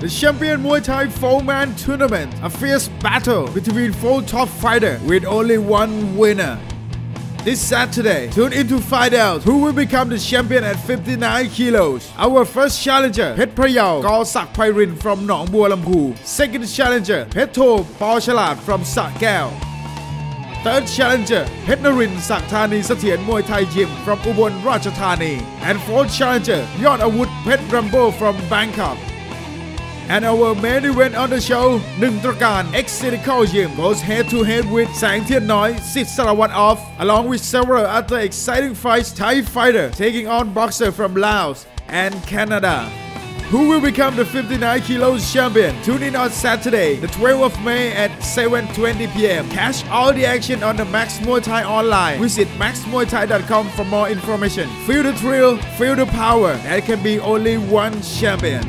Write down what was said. the Champion Muay Thai 4-man tournament, a fierce battle between 4 top fighters with only one winner. This Saturday, tune in to find out who will become the champion at 59 kilos. Our first challenger, Pet Prayao called Sak Phairin from Nong Bua Lamphu. Second challenger, Pet Pao Pholcharad from Sakao. Third challenger, Pet Narin Sak Thani Sangtiennoi Sitsarawatof from Ubon Rajatani. And fourth challenger, Yon Awut Pet Rambo from Bangkok. And our main event on the show, Nuengtrakarn Exzindicongym goes head-to-head with Sangtiennoi Sitsarawatof, along with several other exciting fights. Thai fighter taking on boxer from Laos and Canada. Who will become the 59 kilos champion? Tune in on Saturday, the 12th of May at 7:20 p.m. Catch all the action on the Max Muay Thai online. Visit maxmuaythai.com for more information. Feel the thrill, feel the power. There can be only one champion.